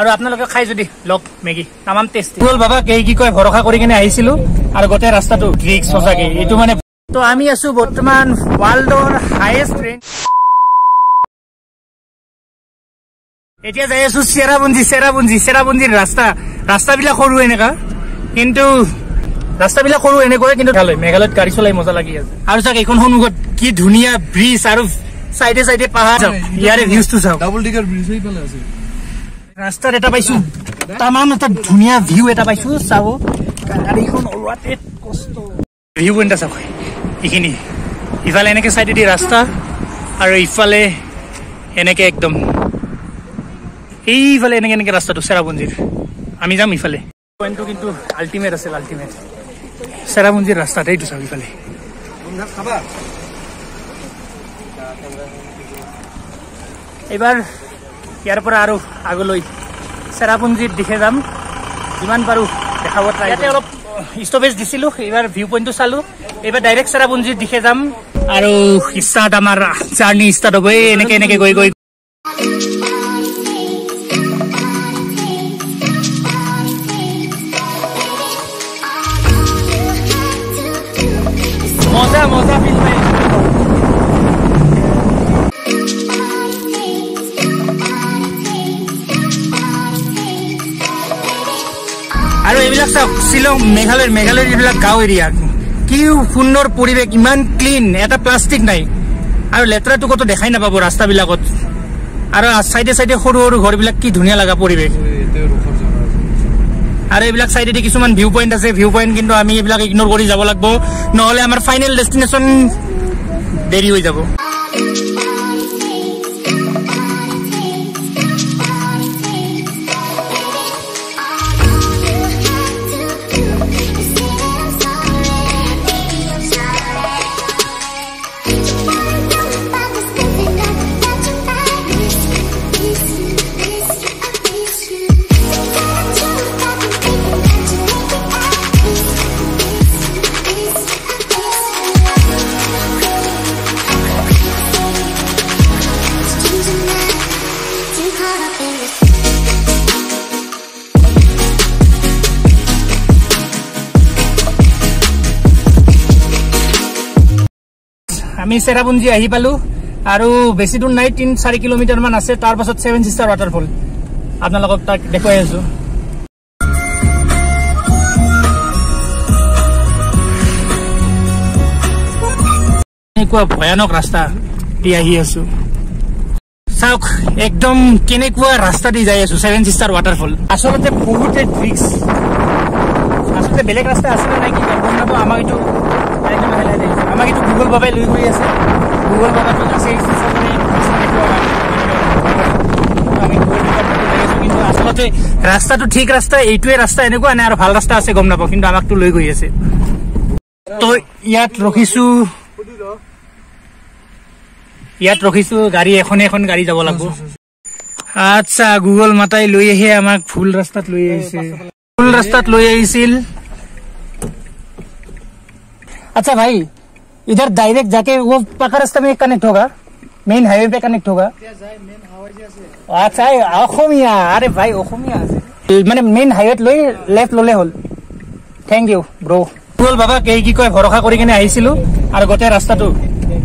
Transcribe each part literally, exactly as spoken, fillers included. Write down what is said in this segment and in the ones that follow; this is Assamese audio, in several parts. আৰু আপোনালোকে খাই যদি লক মেগি तमाम টেস্টি বল বাবা কে কি কয় ভরসা কৰি কিনে আহিছিলো আৰু গতে ৰাস্তাটো ৰিক্স সজাগে এটো মানে তো আমি আছো বৰ্তমান ওয়াৰ্ল্ডৰ হাইয়েস্ট ৰেঞ্জ এতিয়া যাই আছো চেৰাপুঞ্জি চেৰাপুঞ্জি চেৰাপুঞ্জিৰ ৰাস্তা ৰাস্তাবিলা কৰো এনেকা কিন্তু ৰাস্তাবিলা কৰো এনে কৰে কিন্তু ভালে মেঘালয়ত গাড়ী চলাই মজা লাগি আছে আৰু যাক এখন হনুগত কি ধুনিয়া ব্ৰিজ আৰু সাইডে সাইডে পাহাৰ ইয়াৰে ভিউটো চাও ডাবল ডিগার ব্রিজ হৈ পালে আছে রাস্তার এটা পাইছো तमाम এটা ধুনিয়া ভিউ এটা পাইছো চাও গাড়ীখন অলৱাতে কষ্ট ভিউ এটা চাও ইখিনি ইফালে এনেকে সাইডে দি ৰাস্তা আৰু ইফালে এনেকে একদম এইফালে এনেকে এনেকে ৰাস্তাটো চেৰাপুঞ্জিৰ আমি যাম ইফালে পইণ্টটো কিন্তু আল্টিমেট আছে আল্টিমেট চেৰাপুঞ্জিৰ ৰাস্তাতে এইটো চাও ইফালে বন্ধা খাবা এবাৰ ইয়াৰ পৰা আৰু আগলৈ চেৰাপুঞ্জিৰ দিশে যাম যিমান পাৰো দেখাব ট্ৰাই ইয়াতে অলপ স্টপেজ দিছিলো এবাৰ ভিউ পইণ্টটো চালো এবাৰ ডাইৰেক্ট চেৰাপুঞ্জিৰ দিশে যাম আৰু ইচ্ছাত আমাৰ জাৰ্নি ষ্টাৰ্ট হ'ব এনেকে এনেকে গৈ গৈ মজা মজা ফিল পাই আৰু এইবিলাক সব শিলং মেঘালয়ৰ মেঘালয়ৰ এইবিলাক গাঁও এৰিয়া কি সুন্দৰ পৰিৱেশ ইমান ক্লিন এটা প্লাষ্টিক নাই আৰু লেতেৰাটো কত দেখাই নাপাব ৰাস্তাবিলাকত আৰু সাইডে সাইডে সৰু সৰু ঘৰবিলাক কি ধুনীয়া লাগা পৰিৱেশ আৰু এইবিলাক সাইডেদি কিছুমান ভিউ পইণ্ট আছে ভিউ পইণ্ট কিন্তু আমি এইবিলাক ইগনোৰ কৰি যাব লাগিব নহলে আমাৰ ফাইনেল ডেষ্টিনেশ্যন দেৰি হৈ যাব আমি চেৰাপুঞ্জি আহি পালো আৰু বেছি দূৰ নাই তিনি চাৰি কিলোমিটাৰ মান আছে তাৰ পাছত Seven Sister Waterfall আপোনালোকক তাক দেখুৱাই আছো এনেকুৱা ভয়ানক ৰাস্তা দি আহি আছো চাওক একদম কেনেকুৱা ৰাস্তা দি যাই আছো Seven Sister Waterfall আচলতে বহুত ৰিক্স আচলতে বেলেগ ৰাস্তা আছে নাই কি গম নাপাও এইটো আমাকে তো গুগল বাবাই লৈ গৈ আছে গুগল বাবা তো আছে কিন্তু আচলতে ৰাস্তাটো ঠিক ৰাস্তা এইটোৱে ৰাস্তা এনেকুৱা নাই আৰু ভাল ৰাস্তা আছে গম নাপাও কিন্তু আমাক তো লৈ গৈ আছে তো ইয়াত ৰখিছো ইয়াত ৰখিছো গাড়ী এখন এখন গাড়ী যাব লাগিব আচ্ছা গুগল মাতাই লৈ আহি আমাক ফুল ৰাস্তাত লৈ আহিছে ফুল ৰাস্তাত লৈ আহিছিল अच्छा भाई इधर डायरेक्ट जाके वो पक्का रास्ता में कनेक्ट होगा मेन हाईवे पे कनेक्ट होगा अच्छा अखोमिया अरे भाई अखोमिया मैंने मेन हाईवे লৈ लेफ्ट ললে হল थैंक यू ब्रो बोल बाबा के की কয় ভরসা কৰি কিনে আহিছিলো আৰু গতে ৰাস্তাটো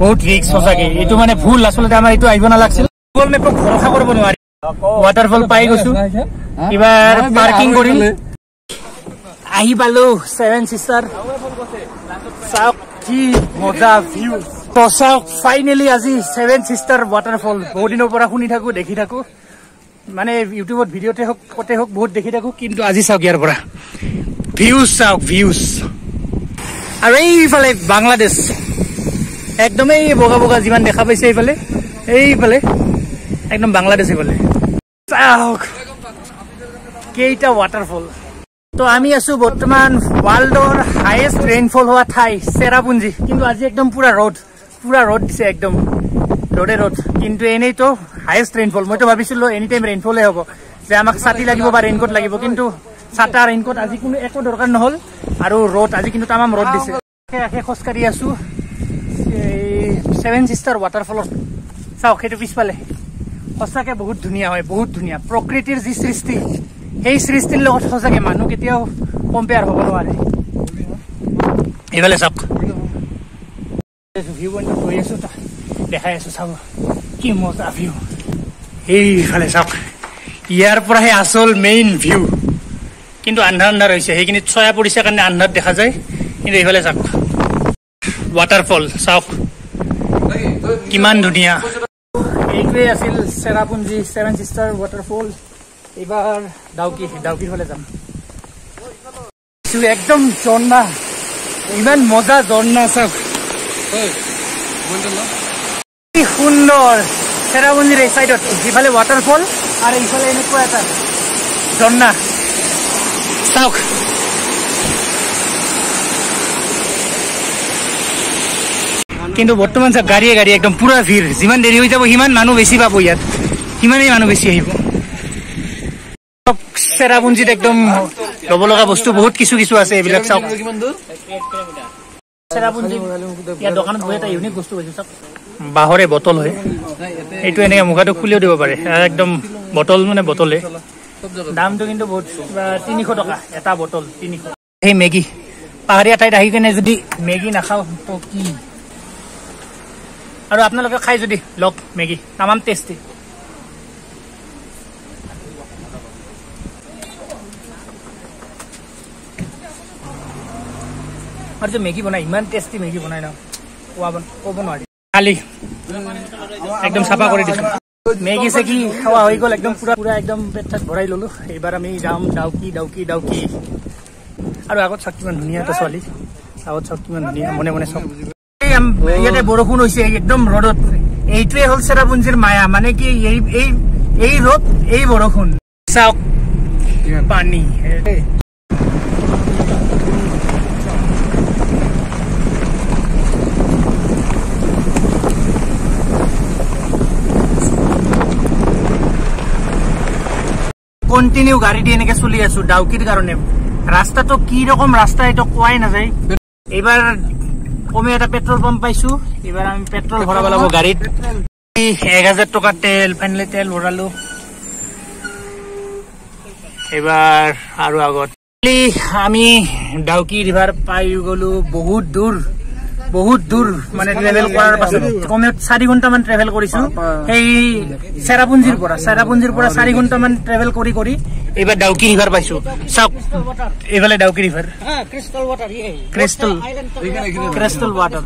বহুত ৰিক্স সজাগে এটো মানে ভুল আসলতে আমাৰ এটো আইব না লাগিছিল গুগল মেপ ভৰসা কৰিব নোৱাৰি ওয়াটাৰফল পাই গৈছো এবাৰ পাৰ্কিং কৰিম আহি পালো Seven Sister ফাইনেলি আজি Seven Sister Waterfall বহুত দিনৰ পৰা শুনি থাকো দেখি থাকো মানে ইউটিউবত ভিডিঅ'তে হওক কতে হওক বহুত দেখি থাকো কিন্তু আজি চাওক ইয়াৰ পৰা ভিউজ চাওক ভিউজ আৰু এইফালে বাংলাদেশ একদমেই বগা বগা যিমান দেখা পাইছে এইফালে এইফালে একদম বাংলাদেশ এইফালে চাওক কেইটা ৱাটাৰফল তো আমি আছো বৰ্তমান ওয়াৰ্ল্ডৰ হাইয়েস্ট ৰেইনফল হওয়া ঠাই চেৰাপুঞ্জি কিন্তু আজি একদম পুরা রোড পুরা রোড দিছে একদম রোডে রোড কিন্তু এনেই তো হাইয়েস্ট রেইনফল মই তো ভাবিছিলো এনি টাইম রেইনফলে হব যে আমাক ছাতি লাগিব বা রেইনকোট লাগিব কিন্তু ছাতা রেইনকোট আজি কোনো একো দরকার নহল আৰু রোড আজি কিন্তু তামাম রোড দিছে আখে খোজকাঢ়ি আছো Seven Sister Waterfall চাওক সেইটো পিছফালে সঁচাকে বহুত ধুনীয়া হয়, বহুত ধুনীয়া প্ৰকৃতিৰ যি সৃষ্টি, সেই সৃষ্টিৰ লগত সঁচাকে মানুহ কেতিয়াও কম্পেয়াৰ হ'ব নোৱাৰে। এইফালে চাওক, ভিউ পইণ্টত গৈ আছোঁ, দেখাই আছোঁ, চাব কি মজা ভিউ। এইফালে চাওক, ইয়াৰ পৰাহে আচল মেইন ভিউ। কিন্তু আন্ধাৰ আন্ধাৰ হৈছে, সেইখিনি ছয়া পৰিছে কাৰণে আন্ধাৰ দেখা যায়। কিন্তু এইফালে চাওক ৱাটাৰফল, চাওক কিমান ধুনীয়া। এইটোৱে আছিল চেৰাপুঞ্জি ছেভেন চিষ্টাৰ ৱাটাৰফল। এইবাৰ ডাউকি, ডাউকিৰ ফালে যাম। একদম ঝৰ্ণা, ইমান মজা ঝৰ্ণা, চাওক কি সুন্দৰ। চেৰাপুঞ্জিৰ এই চাইডত ইফালে ৱাটাৰফল আৰু ইফালে এনেকুৱা এটা ঝৰ্ণা, চাওক কিন্তু বৰ্তমান চাওক গাড়ীয়ে গাড়ী একদম পুৰা ভিৰ। যিমান দেৰি হৈ যাব সিমান মানুহ বেছি পাব, ইয়াত সিমানেই মানুহ বেছি আহিব। চেৰাপুঞ্জিত একদম ল'ব লগা বস্তু বহুত কিছু কিছু আছে, এইবিলাক চাওক। চেৰাপুঞ্জি ইয়াৰ দোকানত বহুত এটা ইউনিক বস্তু পাইছো, চাওক বাঁহৰে বটল হয়, এইটো এনেকে মুখাটো খুলিও দিব পাৰে, একদম বটল মানে বটলে। দামটো কিন্তু বহুত, তিনিশ টকা এটা বটল, তিনিশ। সেই মেগী, পাহাৰীয়া ঠাইত আহি কেনে যদি মেগী নাখাওঁ তো কি। আৰু আপোনালোকে খাই যদি লওক মেগী, তামাম টেষ্টি। আৰু যে মেগী বনাই, ইমান টেষ্টি মেগী বনাই ন, ক'ব নোৱাৰি। খালি একদম চাফা কৰি দিছো মেগী চেগী খাৱা হৈ গ'ল, একদম পুৰা পুৰা একদম পেট ঠাত ভৰাই ললো। এইবাৰ আমি যাম ডাউকি, ডাউকি ডাউকি। আৰু আগত চাওক কিমান ধুনীয়া এটা ছোৱালী, আগত চাওক কিমান ধুনীয়া, মনে মনে চাওক। ইয়াতে বৰষুণ হৈছে একদম ৰ'দত, এইটোৱে হ'ল চেৰাপুঞ্জিৰ মায়া, মানে কি এই ৰ'দ এই বৰষুণ। চাওক পানী, কন্টিনিউ গাড়ী দি এনেকে চলি আছো ডাউকিৰ কাৰণে। ৰাস্তাটো কি ৰকম ৰাস্তা এইটো কোৱাই নাযায়। এইবাৰ কমে এটা পেট্ৰল পাম্প পাইছো, এইবাৰ আমি পেট্ৰল ভৰাব লাগিব গাড়ীত। এক হাজাৰ টকা তেল, ফাইনেলি তেল ভৰালো। এইবাৰ আৰু আগত আমি ডাউকি ৰিভাৰ পাই গলো। বহুত দূৰ, বহুত দূৰ মানে ট্ৰেভেল কৰাৰ পাছত কমে চাৰি ঘণ্টামান ট্ৰেভেল কৰিছো সেই চেৰাপুঞ্জিৰ পৰা। চেৰাপুঞ্জিৰ পৰা চাৰি ঘণ্টামান ট্ৰেভেল কৰি কৰি এইবাৰ ডাউকি ৰিভাৰ পাইছো। চাওক এইফালে Dawki river, crystal crystal water.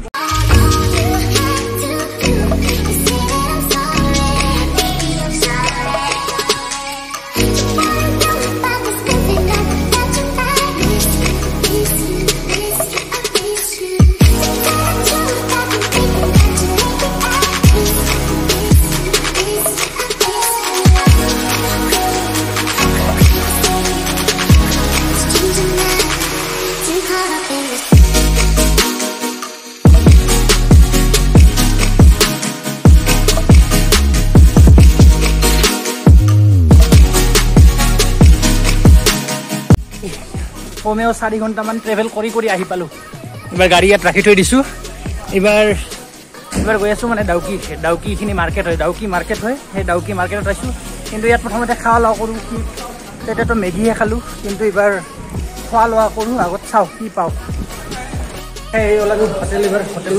কমেও চাৰি ঘণ্টামান ট্ৰেভেল কৰি কৰি আহি পালোঁ। এইবাৰ গাড়ী ইয়াত ৰাখি থৈ দিছোঁ। এইবাৰ এইবাৰ গৈ আছোঁ মানে ডাউকি, ডাউকিখিনি মাৰ্কেট হয়, ডাউকি মাৰ্কেট হয়, সেই ডাউকি মাৰ্কেটত আহিছোঁ। কিন্তু ইয়াত প্ৰথমতে খোৱা লোৱা কৰোঁ কি, তেতিয়াতো মেগীহে খালোঁ, কিন্তু এইবাৰ খোৱা লোৱা কৰোঁ, আগত চাওঁ কি পাওঁ। এই ওলালো হোটেল, এইবাৰ হোটেল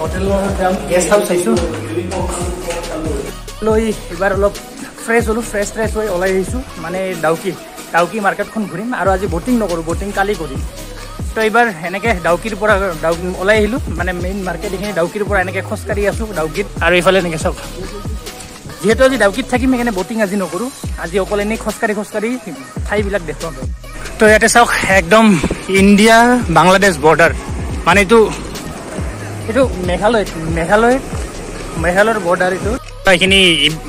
হোটেলৰ যাম, গেষ্ট হাউচ চাইছোঁ লৈ এইবাৰ অলপ ফ্ৰেছ হ'লোঁ। ফ্ৰেছ ফ্ৰেছ হৈ ওলাই আহিছোঁ মানে ডাউকি, ডাউকি মাৰ্কেটখন ঘূৰিম। আৰু আজি ব'টিং নকৰোঁ, ব'টিং কালি কৰিম। তো এইবাৰ এনেকৈ ডাউকিৰ পৰা ডাউকি ওলাই আহিলোঁ, মানে মেইন মাৰ্কেট এইখিনি ডাউকিৰ পৰা এনেকৈ খোজকাঢ়ি আছোঁ ডাউকিত। আৰু এইফালে এনেকৈ চাওক, যিহেতু আজি ডাউকিত থাকিম সেইকাৰণে ব'টিং আজি নকৰোঁ, আজি অকল এনেই খোজকাঢ়ি খোজকাঢ়ি ঠাইবিলাক দেখুৱাম। তো ইয়াতে চাওক একদম ইণ্ডিয়া বাংলাদেশ বৰ্ডাৰ, মানে এইটো এইটো মেঘালয়ত, মেঘালয় মেঘালয়ৰ বৰ্ডাৰ এইটো। এইখিনি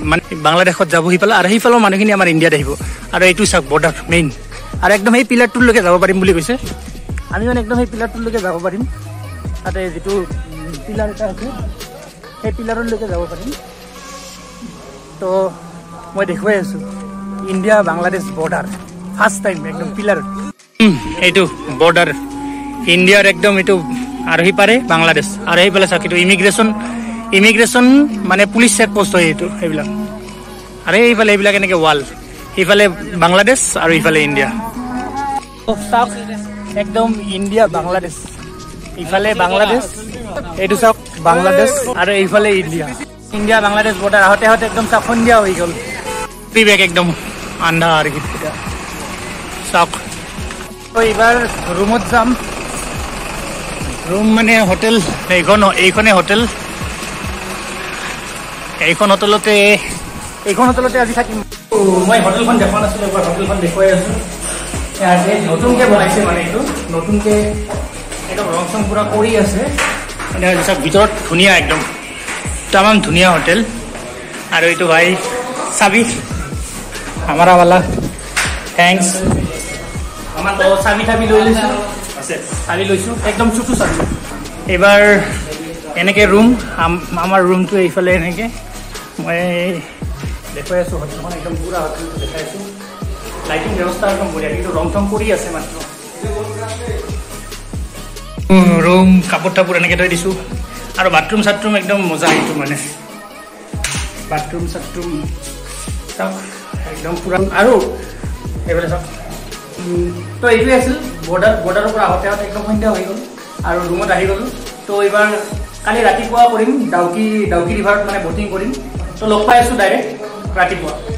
মানে বাংলাদেশত যাব সিফালে, আৰু সেইফালৰ মানুহখিনি আমাৰ ইণ্ডিয়াত আহিব। আৰু এইটো চাওক বৰ্ডাৰ মেইন, আৰু একদম সেই পিলাৰটোলৈকে যাব পাৰিম বুলি কৈছে। আমি মানে একদম সেই পিলাৰটোলৈকে যাব পাৰিম, তাতে যিটো পিলাৰ এটা আছে সেই পিলাৰলৈকে যাব পাৰিম। তো মই দেখুৱাই আছোঁ India Bangladesh border, first time একদম পিলাৰত। এইটো বৰ্ডাৰ ইণ্ডিয়াৰ একদম এইটো, আৰু সিপাৰে বাংলাদেশ। আৰু সেইফালে চাওক এইটো ইমিগ্ৰেশ্যন, ইমিগ্রেশন মানে পুলিশ চেকপোস্ট হয় এইটো এইবিলাক। আরে এইফালে এইবিলাক এনেকে ওয়াল, এইফালে বাংলাদেশ আর এইফালে ইন্ডিয়া। চাওক একদম ইন্ডিয়া বাংলাদেশ, এইফালে বাংলাদেশ, এইটো চাওক বাংলাদেশ আর এইফালে ইন্ডিয়া। ইন্ডিয়া বাংলাদেশ বর্ডার আহতে আহতে একদম চাওক সন্ধ্যা হয়ে গেল, বিবেক একদম আন্ধার গীতটা চাওক। তো এইবার রুমত যাম, রুম মানে হোটেল, এইখন এইখনে হোটেল, এইখন হোটেলতে এইখন হোটেলতে আজি থাকিম। মই হোটেলখন দেখা নাছিলো, এবাৰ হোটেলখন দেখুৱাই আছো। ইয়াতে নতুনকে বনাইছে মানে এইটো নতুনকে একদম ৰং চং পুৰা কৰি আছে, মানে চব ভিতৰত ধুনীয়া একদম তামাম ধুনীয়া হোটেল। আৰু এইটো ভাই চাবি আমাৰা বালা, থ্যাংকস। আমাৰ তো চাবি চাবি লৈ লৈছো, চাবি লৈছো একদম চুটু চাবি। এবাৰ এনেকে রুম, আমার রুমটো এইফালে এনেকে মই দেখাই আছো। হোটেলখন একদম পুরা হোটেলটো দেখাই আছো, লাইটিং ব্যবস্থা একদম বঢ়িয়া, কিন্তু রং টং কৰি আছে মাত্ৰ। ৰুম কাপোৰ টাপোৰ এনেকে থৈ দিছো, আৰু বাথৰুম চাথৰুম একদম মজা। এইটো মানে বাথৰুম চাথৰুম একদম পুৰা। আৰু এইফালে চাওক, তো এইটোৱে আছিল বৰ্ডাৰ। বৰ্ডাৰৰ পৰা আহোঁতে আহোঁতে একদম সন্ধ্যা হৈ গ'ল আৰু ৰুমত আহি গ'লো। তো এইবাৰ কালি ৰাতিপুৱা কৰিম ডাউকি, ডাউকি ৰিভাৰত মানে ব'টিং কৰিম। তো লগ পাই আছো ডাইৰেক্ট ৰাতিপুৱা।